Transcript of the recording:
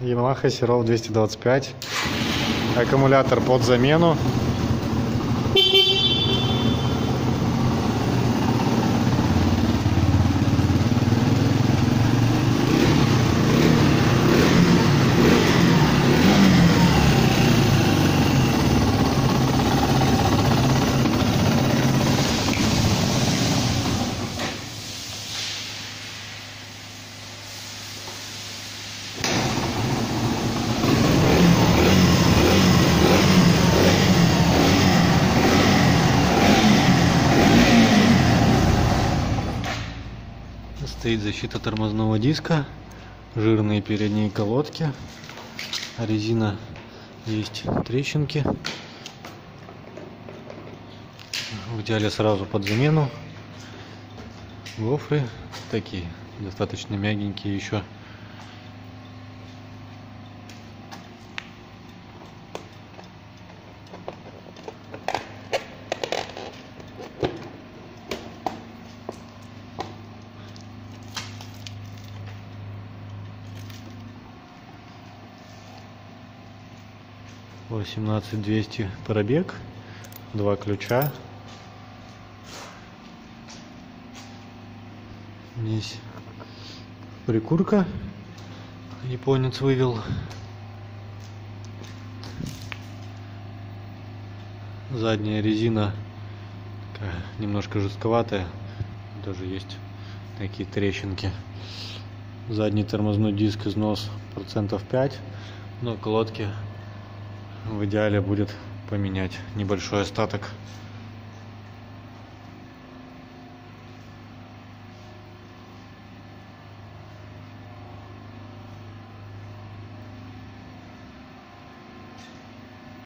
Ямаха Серов 225. Аккумулятор под замену. Стоит защита тормозного диска, жирные передние колодки, резина, есть трещинки. Взяли сразу под замену. Гофры такие, достаточно мягенькие еще. $18 200 пробег, 2 ключа. Здесь прикурка, японец вывел. Задняя резина такая, немножко жестковатая, тоже есть такие трещинки. Задний тормозной диск, износ 5%, но колодки в идеале будет поменять, небольшой остаток.